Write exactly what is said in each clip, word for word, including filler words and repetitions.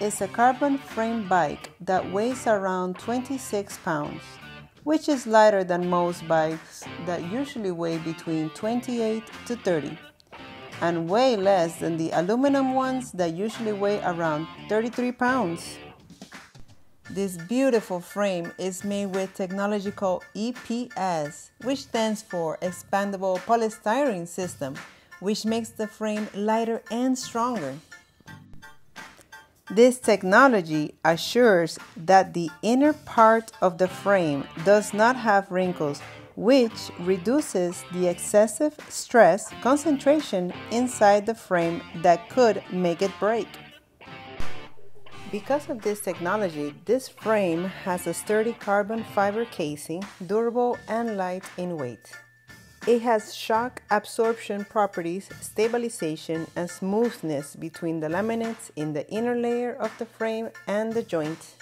is a carbon frame bike that weighs around twenty-six pounds, which is lighter than most bikes that usually weigh between twenty-eight to thirty, and way less than the aluminum ones that usually weigh around thirty-three pounds. This beautiful frame is made with technology called E P S, which stands for Expandable Polystyrene System, which makes the frame lighter and stronger. This technology assures that the inner part of the frame does not have wrinkles, which reduces the excessive stress concentration inside the frame that could make it break. Because of this technology, this frame has a sturdy carbon fiber casing, durable and light in weight. It has shock absorption properties, stabilization, and smoothness between the laminates in the inner layer of the frame and the joint.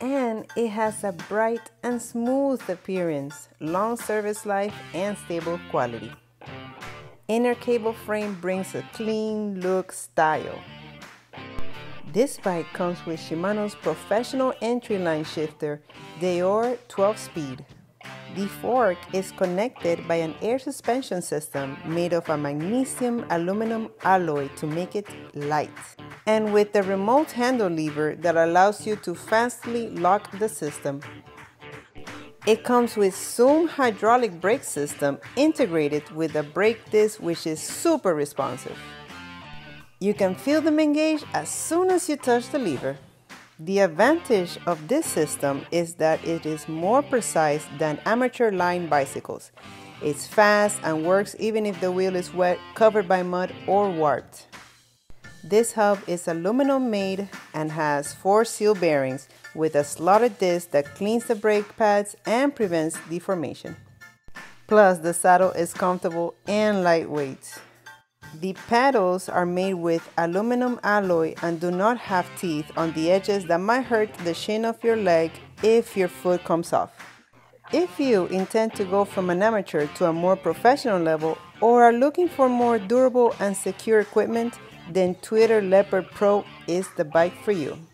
And it has a bright and smooth appearance, long service life, and stable quality. Inner cable frame brings a clean look style. This bike comes with Shimano's professional entry-line shifter, Deore twelve speed. The fork is connected by an air suspension system made of a magnesium aluminum alloy to make it light, and with the remote handle lever that allows you to fastly lock the system. It comes with Zoom hydraulic brake system integrated with a brake disc, which is super responsive. You can feel them engage as soon as you touch the lever. The advantage of this system is that it is more precise than amateur line bicycles. It's fast and works even if the wheel is wet, covered by mud, or warped. This hub is aluminum made and has four seal bearings with a slotted disc that cleans the brake pads and prevents deformation. Plus, the saddle is comfortable and lightweight. The pedals are made with aluminum alloy and do not have teeth on the edges that might hurt the shin of your leg if your foot comes off. If you intend to go from an amateur to a more professional level, or are looking for more durable and secure equipment, then Twitter Leopard Pro is the bike for you.